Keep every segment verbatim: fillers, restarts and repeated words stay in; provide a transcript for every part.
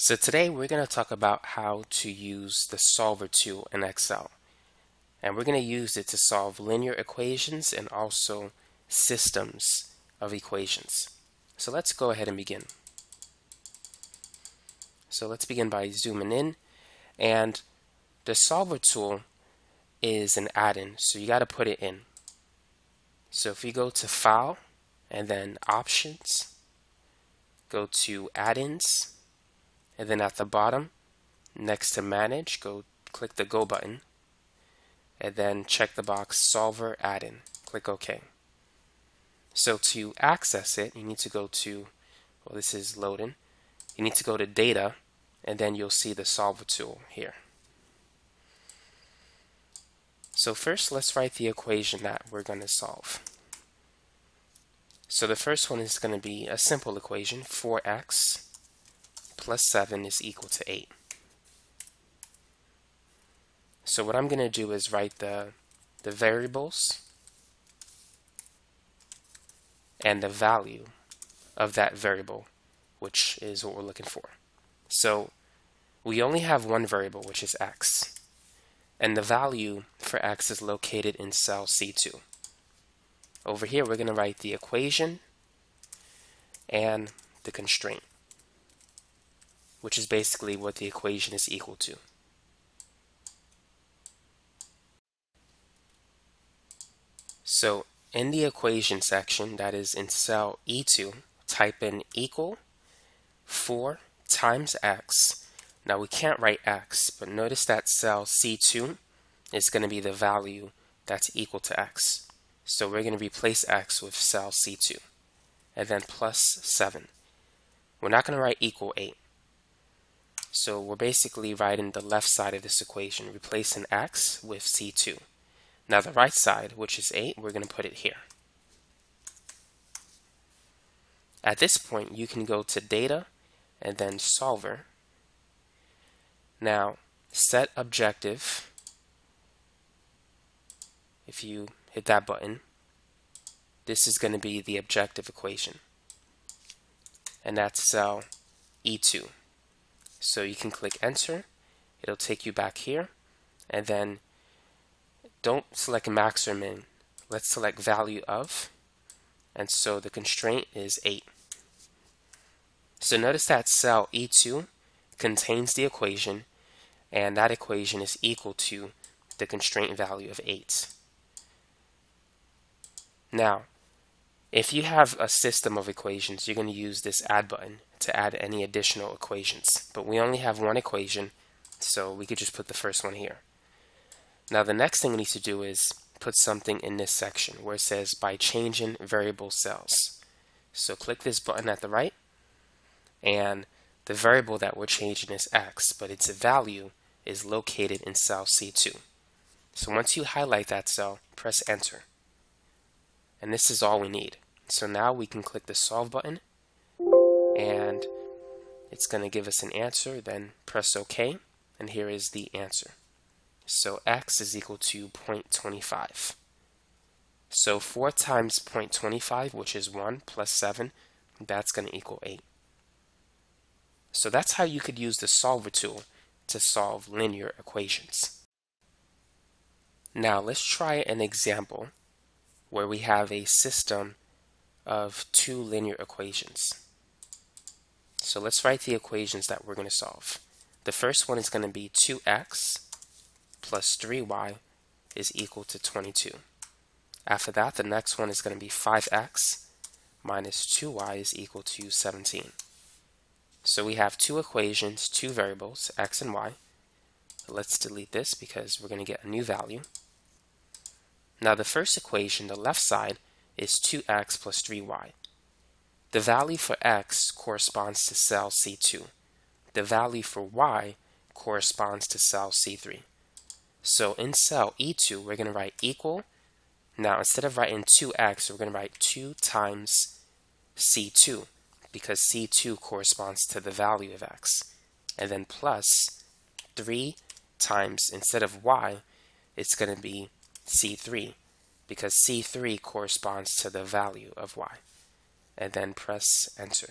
So today we're going to talk about how to use the solver tool in Excel. And we're going to use it to solve linear equations and also systems of equations. So let's go ahead and begin. So let's begin by zooming in. And the solver tool is an add-in, so you got to put it in. So if you go to File and then Options, go to Add-ins, and then at the bottom next to Manage, go click the Go button, and then check the box Solver Add-in. Click OK. So to access it, you need to go to, well, this is loading, you need to go to Data, and then you'll see the solver tool here. So first, let's write the equation that we're going to solve. So the first one is going to be a simple equation. four x plus seven is equal to eight. So what I'm going to do is write the, the variables and the value of that variable, which is what we're looking for. So we only have one variable, which is x. And the value for x is located in cell C two. Over here, we're going to write the equation and the constraint, which is basically what the equation is equal to. So in the equation section, that is in cell E two, type in equal four times x. Now we can't write x, but notice that cell C two is going to be the value that's equal to x. So we're going to replace x with cell C two, and then plus seven. We're not going to write equal eight. So we're basically writing the left side of this equation, replacing x with C two. Now the right side, which is eight, we're going to put it here. At this point, you can go to Data and then Solver. Now, set objective, if you hit that button, this is going to be the objective equation. And that's cell E two. So you can click Enter, it'll take you back here, and then don't select max or min, let's select value of, and so the constraint is eight. So notice that cell E two contains the equation, and that equation is equal to the constraint value of eight. Now, if you have a system of equations, you're going to use this add button to add any additional equations. But we only have one equation, so we could just put the first one here. Now the next thing we need to do is put something in this section where it says by changing variable cells. So click this button at the right, and the variable that we're changing is x, but its value is located in cell C two. So once you highlight that cell, press Enter. And this is all we need. So now we can click the Solve button, and it's going to give us an answer, then press OK, and here is the answer. So x is equal to zero point two five. So four times zero point two five, which is one, plus seven, that's going to equal eight. So that's how you could use the solver tool to solve linear equations. Now let's try an example where we have a system of two linear equations. So let's write the equations that we're going to solve. The first one is going to be two x plus three y is equal to twenty-two. After that, the next one is going to be five x minus two y is equal to seventeen. So we have two equations, two variables, x and y. Let's delete this because we're going to get a new value. Now the first equation, the left side, is two x plus three y. The value for x corresponds to cell C two. The value for y corresponds to cell C three. So in cell E two, we're going to write equal. Now instead of writing two x, we're going to write two times C two, because C two corresponds to the value of x. And then plus three times, instead of y, it's going to be C three, because C three corresponds to the value of y. And then press Enter.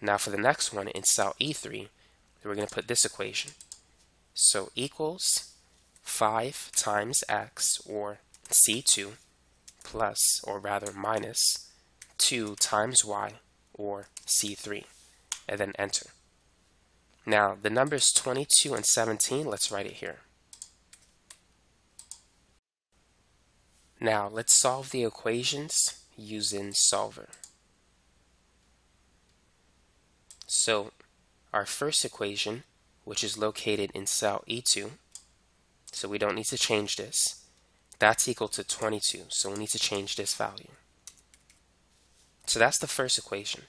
Now for the next one, in cell E three, So we're going to put this equation. So equals five times x, or c two, plus, or rather minus, two times y, or c three, and then enter. Now, the numbers twenty-two and seventeen, let's write it here. Now, let's solve the equations using solver. So, our first equation, which is located in cell E two, so we don't need to change this, that's equal to twenty-two, so we need to change this value. So that's the first equation.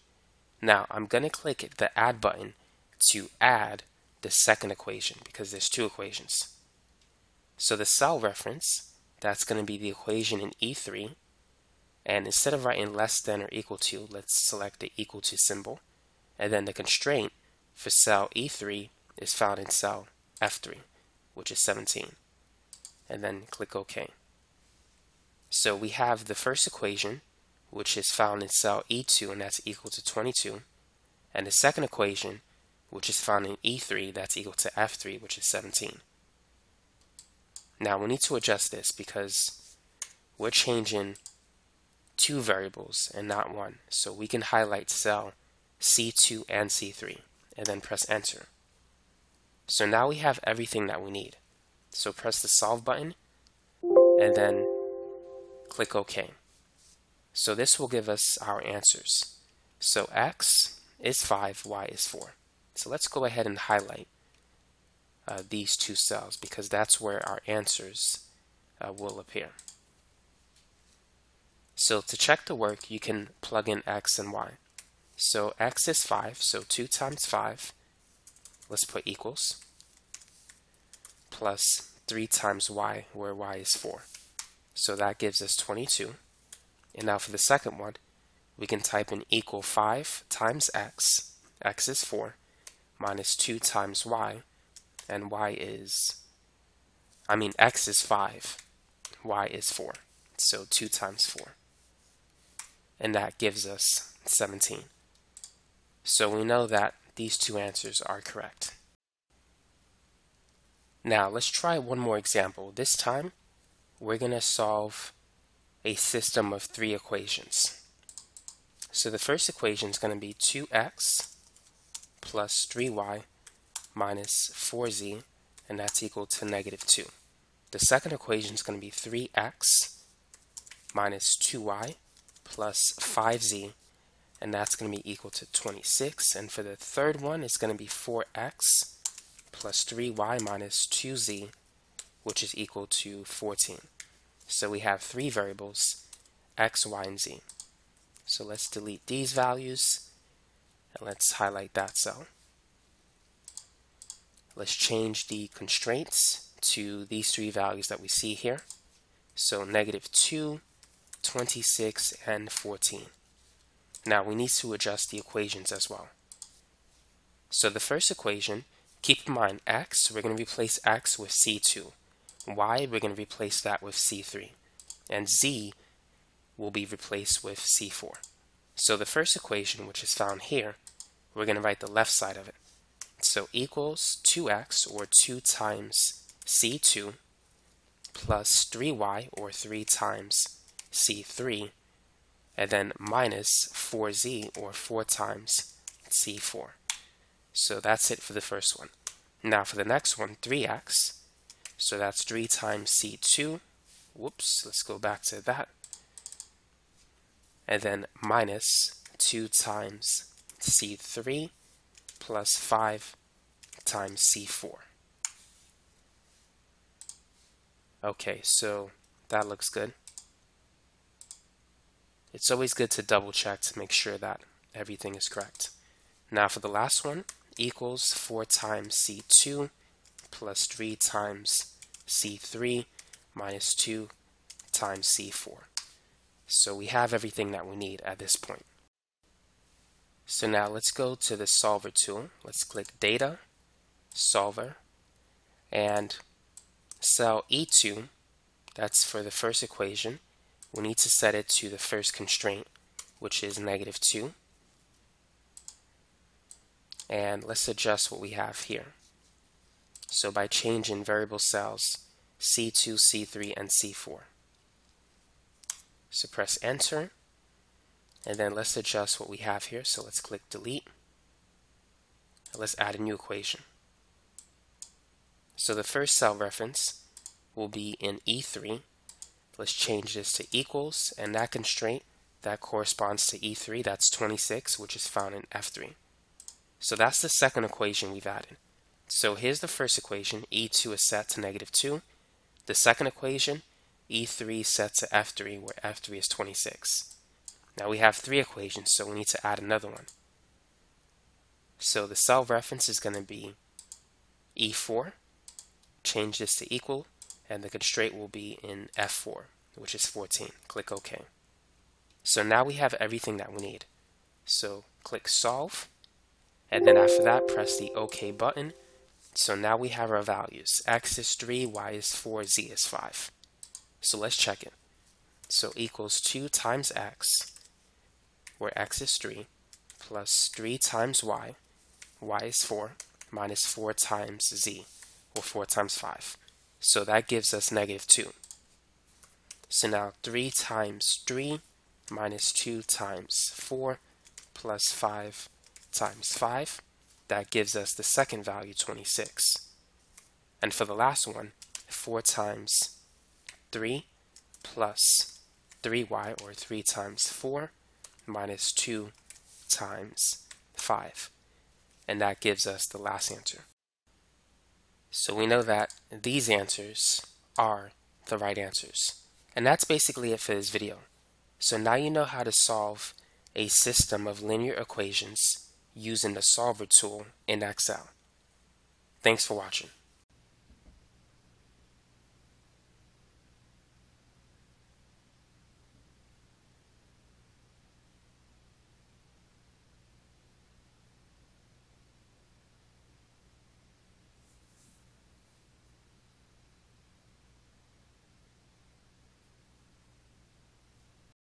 Now, I'm going to click the add button to add the second equation, because there's two equations. So the cell reference, that's going to be the equation in E three, and instead of writing less than or equal to, let's select the equal to symbol, and then the constraint for cell E three is found in cell F three, which is seventeen, and then click OK. So we have the first equation, which is found in cell E two, and that's equal to twenty-two, and the second equation, which is found in E three, that's equal to F three, which is seventeen. Now we need to adjust this because we're changing two variables and not one. So we can highlight cell C two and C three and then press enter. So now we have everything that we need. So press the solve button and then click OK. So this will give us our answers. So x is five, y is four. So let's go ahead and highlight Uh, these two cells, because that's where our answers uh, will appear. So to check the work, you can plug in x and y. So x is five, so two times five, let's put equals, plus three times y, where y is four. So that gives us twenty-two. And now for the second one, we can type in equal five times x, x is four, minus two times y, and y is, I mean x is five, y is four, so two times four. And that gives us seventeen. So we know that these two answers are correct. Now let's try one more example. This time we're going to solve a system of three equations. So the first equation is going to be two x plus three y minus four z, and that's equal to negative two. The second equation is going to be three x minus two y plus five z, and that's going to be equal to twenty-six. And for the third one, it's going to be four x plus three y minus two z, which is equal to fourteen. So we have three variables, x, y, and z. So let's delete these values, and let's highlight that cell. Let's change the constraints to these three values that we see here. So negative two, twenty-six, and fourteen. Now we need to adjust the equations as well. So the first equation, keep in mind x, we're going to replace x with c two. Y, we're going to replace that with c three. And z will be replaced with c four. So the first equation, which is found here, we're going to write the left side of it. So equals two x, or two times c two, plus three y, or three times c three, and then minus four z, or four times c four. So that's it for the first one. Now for the next one, three x, so that's three times c two, whoops, let's go back to that, and then minus two times c three, plus five times c four. Okay, so that looks good. It's always good to double check to make sure that everything is correct. Now for the last one, equals four times c two plus three times c three minus two times c four. So we have everything that we need at this point. So now let's go to the solver tool. Let's click data, solver, and cell E two, that's for the first equation. We need to set it to the first constraint, which is negative two. And let's adjust what we have here. So by changing variable cells C two, C three, and C four. So press enter, and then let's adjust what we have here. So let's click delete. Let's add a new equation. So the first cell reference will be in E three. Let's change this to equals, and that constraint that corresponds to E three, that's twenty-six, which is found in F three. So that's the second equation we've added. So here's the first equation, E two is set to negative two. The second equation, E three set to F three, where F three is twenty-six. Now we have three equations, so we need to add another one. So the cell reference is going to be E four. Change this to equal, and the constraint will be in F four, which is fourteen. Click OK. So now we have everything that we need. So click solve, and then after that press the OK button. So now we have our values. X is three, Y is four, Z is five. So let's check it. So equals two times X, where X is three, plus three times Y, Y is four, minus four times Z, or four times five. So that gives us negative two. So now three times three minus two times four plus five times five. That gives us the second value, twenty-six. And for the last one, four times three plus three y, or three times four, minus two times five. And that gives us the last answer. So we know that these answers are the right answers. And that's basically it for this video. So now you know how to solve a system of linear equations using the solver tool in Excel. Thanks for watching.